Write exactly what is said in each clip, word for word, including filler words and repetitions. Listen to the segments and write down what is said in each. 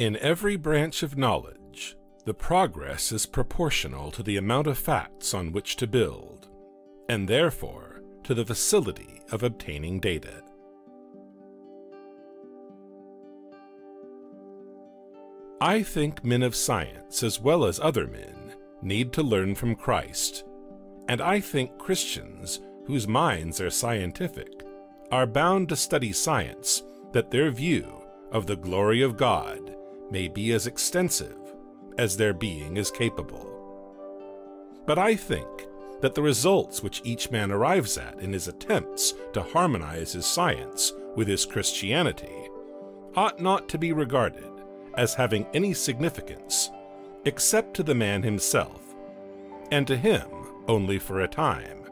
In every branch of knowledge, the progress is proportional to the amount of facts on which to build, and therefore to the facility of obtaining data. I think men of science, as well as other men, need to learn from Christ, and I think Christians, whose minds are scientific, are bound to study science that their view of the glory of God may be as extensive as their being is capable. But I think that the results which each man arrives at in his attempts to harmonize his science with his Christianity ought not to be regarded as having any significance except to the man himself, and to him only for a time,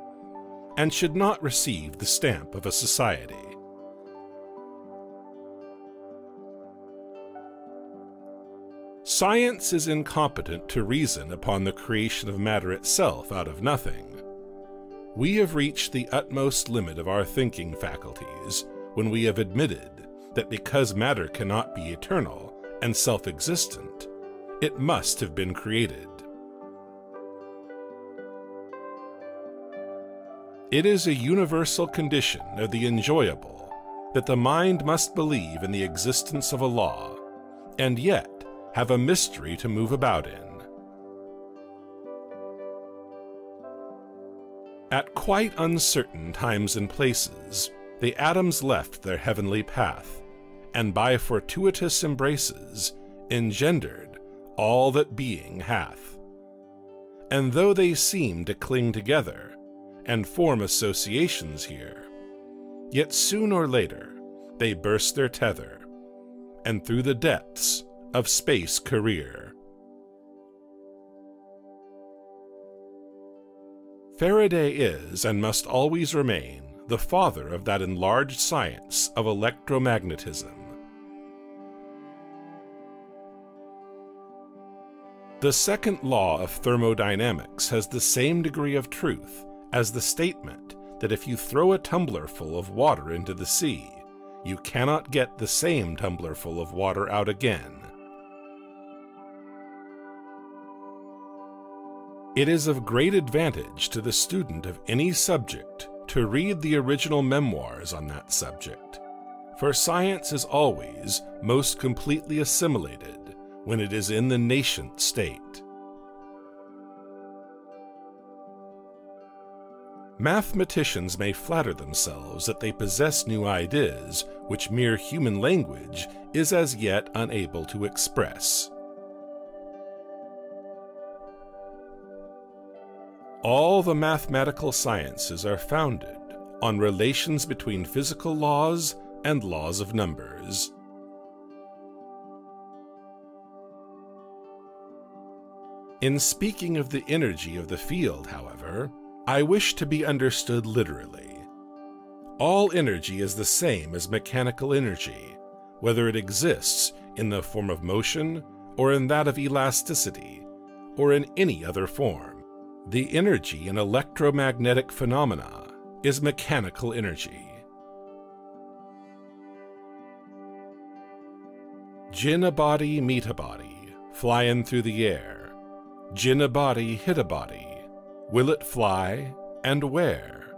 and should not receive the stamp of a society. Science is incompetent to reason upon the creation of matter itself out of nothing. We have reached the utmost limit of our thinking faculties when we have admitted that because matter cannot be eternal and self-existent, it must have been created. It is a universal condition of the enjoyable that the mind must believe in the existence of a law, and yet have a mystery to move about in. At quite uncertain times and places, the atoms left their heavenly path, and by fortuitous embraces engendered all that being hath. And though they seem to cling together, and form associations here, yet soon or later they burst their tether, and through the depths of space career. Faraday is, and must always remain, the father of that enlarged science of electromagnetism. The second law of thermodynamics has the same degree of truth as the statement that if you throw a tumblerful of water into the sea, you cannot get the same tumblerful of water out again. It is of great advantage to the student of any subject to read the original memoirs on that subject, for science is always most completely assimilated when it is in the nascent state. Mathematicians may flatter themselves that they possess new ideas which mere human language is as yet unable to express. All the mathematical sciences are founded on relations between physical laws and laws of numbers. In speaking of the energy of the field, however, I wish to be understood literally. All energy is the same as mechanical energy, whether it exists in the form of motion, or in that of elasticity, or in any other form. The energy in electromagnetic phenomena is mechanical energy. Gin a body, meet a body, flyin' through the air. Gin a body, hit a body. Will it fly, and where?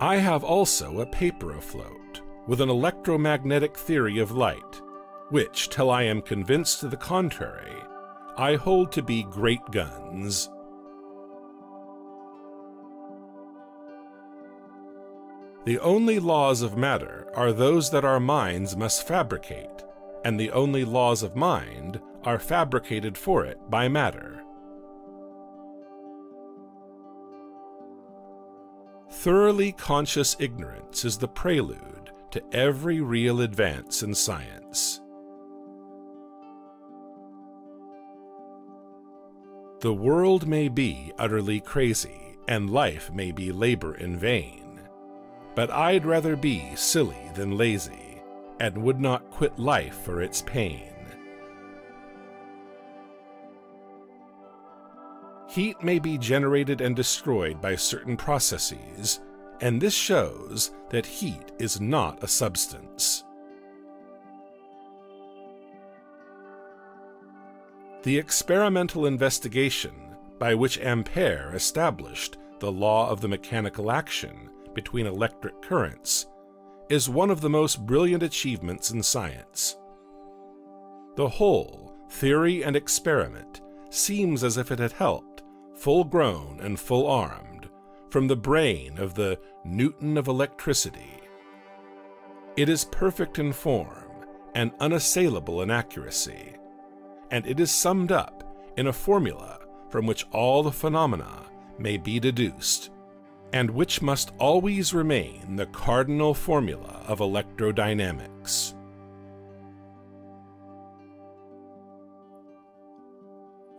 I have also a paper afloat with an electromagnetic theory of light, which, till I am convinced to the contrary, I hold to be great guns. The only laws of matter are those that our minds must fabricate, and the only laws of mind are fabricated for it by matter. Thoroughly conscious ignorance is the prelude to every real advance in science. The world may be utterly crazy, and life may be labor in vain, but I'd rather be silly than lazy, and would not quit life for its pain. Heat may be generated and destroyed by certain processes, and this shows that heat is not a substance. The experimental investigation by which Ampere established the law of the mechanical action between electric currents is one of the most brilliant achievements in science. The whole theory and experiment seems as if it had helped, full-grown and full-armed, from the brain of the Newton of electricity. It is perfect in form and unassailable in accuracy, and it is summed up in a formula from which all the phenomena may be deduced, and which must always remain the cardinal formula of electrodynamics.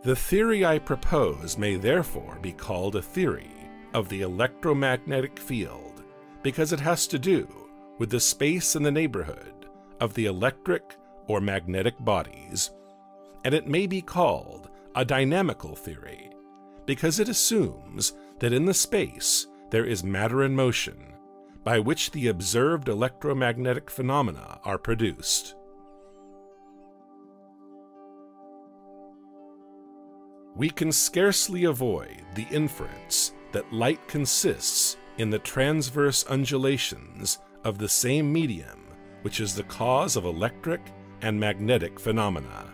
The theory I propose may therefore be called a theory of the electromagnetic field, because it has to do with the space in the neighborhood of the electric or magnetic bodies, and it may be called a dynamical theory, because it assumes that in the space there is matter in motion, by which the observed electromagnetic phenomena are produced. We can scarcely avoid the inference that light consists in the transverse undulations of the same medium which is the cause of electric and magnetic phenomena.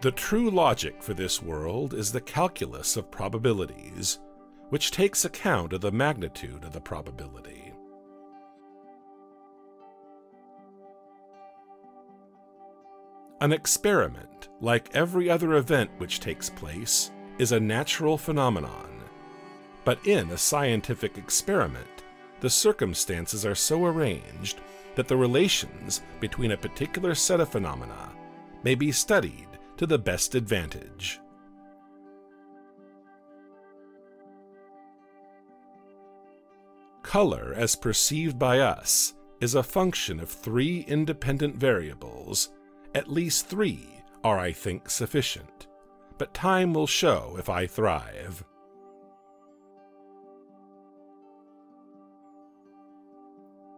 The true logic for this world is the calculus of probabilities, which takes account of the magnitude of the probability. An experiment, like every other event which takes place, is a natural phenomenon. But in a scientific experiment, the circumstances are so arranged that the relations between a particular set of phenomena may be studied to the best advantage. Color, as perceived by us, is a function of three independent variables. At least three are, I think, sufficient, but time will show if I thrive.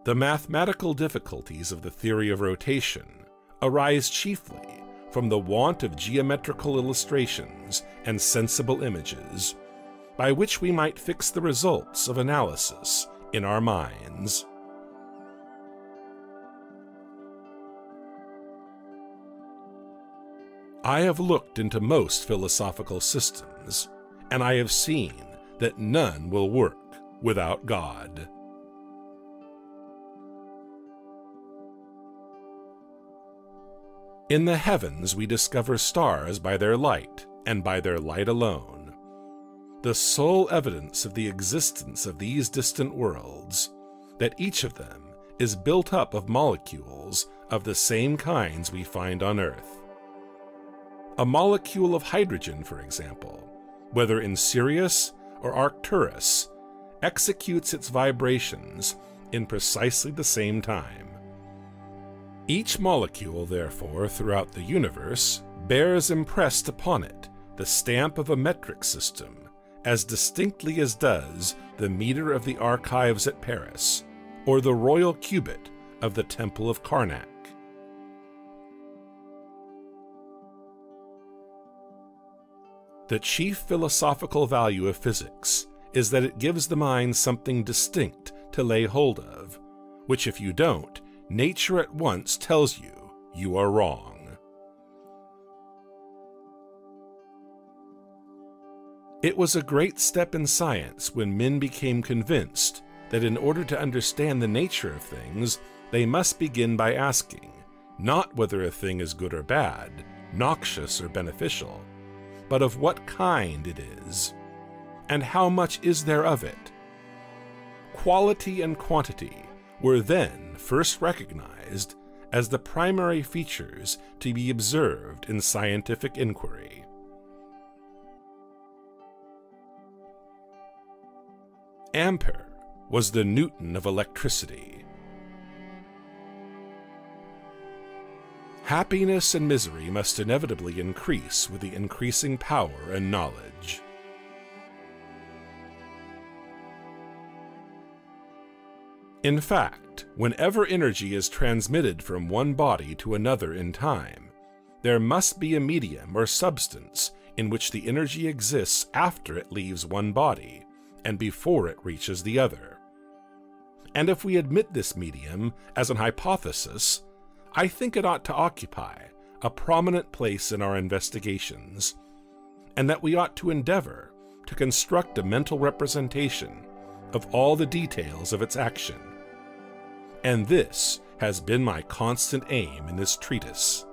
The mathematical difficulties of the theory of rotation arise chiefly from the want of geometrical illustrations and sensible images, by which we might fix the results of analysis in our minds. I have looked into most philosophical systems, and I have seen that none will work without God. In the heavens we discover stars by their light, and by their light alone. The sole evidence of the existence of these distant worlds, that each of them is built up of molecules of the same kinds we find on Earth. A molecule of hydrogen, for example, whether in Sirius or Arcturus, executes its vibrations in precisely the same time. Each molecule, therefore, throughout the universe, bears impressed upon it the stamp of a metric system, as distinctly as does the meter of the archives at Paris, or the royal cubit of the Temple of Karnak. The chief philosophical value of physics is that it gives the mind something distinct to lay hold of, which if you don't, nature at once tells you you are wrong. It was a great step in science when men became convinced that in order to understand the nature of things, they must begin by asking, not whether a thing is good or bad, noxious or beneficial, but of what kind it is, and how much is there of it. Quality and quantity were then first recognized as the primary features to be observed in scientific inquiry. Ampere was the Newton of electricity. Happiness and misery must inevitably increase with the increasing power and knowledge. In fact, whenever energy is transmitted from one body to another in time, there must be a medium or substance in which the energy exists after it leaves one body and before it reaches the other. And if we admit this medium as an hypothesis, I think it ought to occupy a prominent place in our investigations, and that we ought to endeavor to construct a mental representation of all the details of its action. And this has been my constant aim in this treatise.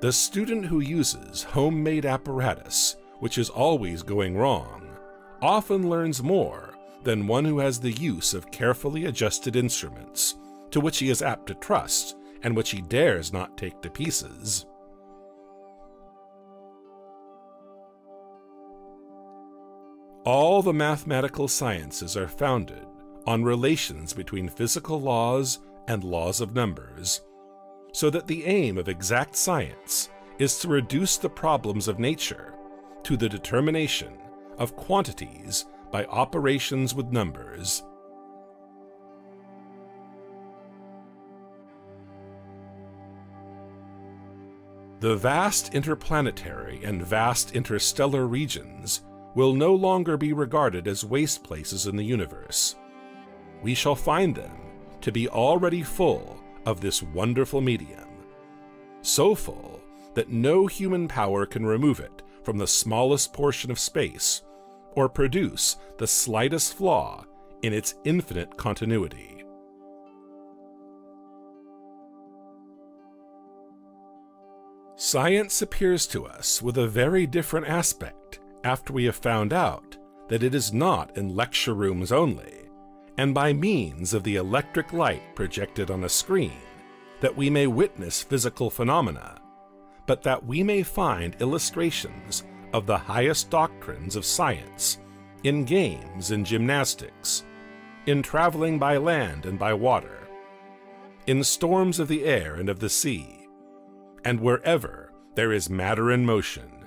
The student who uses homemade apparatus, which is always going wrong, often learns more than one who has the use of carefully adjusted instruments, to which he is apt to trust and which he dares not take to pieces. All the mathematical sciences are founded on relations between physical laws and laws of numbers, so that the aim of exact science is to reduce the problems of nature to the determination of quantities by operations with numbers. The vast interplanetary and vast interstellar regions will no longer be regarded as waste places in the universe. We shall find them to be already full of this wonderful medium, so full that no human power can remove it from the smallest portion of space or produce the slightest flaw in its infinite continuity. Science appears to us with a very different aspect after we have found out that it is not in lecture rooms only, and by means of the electric light projected on a screen, that we may witness physical phenomena, but that we may find illustrations of the highest doctrines of science, in games and gymnastics, in traveling by land and by water, in storms of the air and of the sea, and wherever there is matter in motion.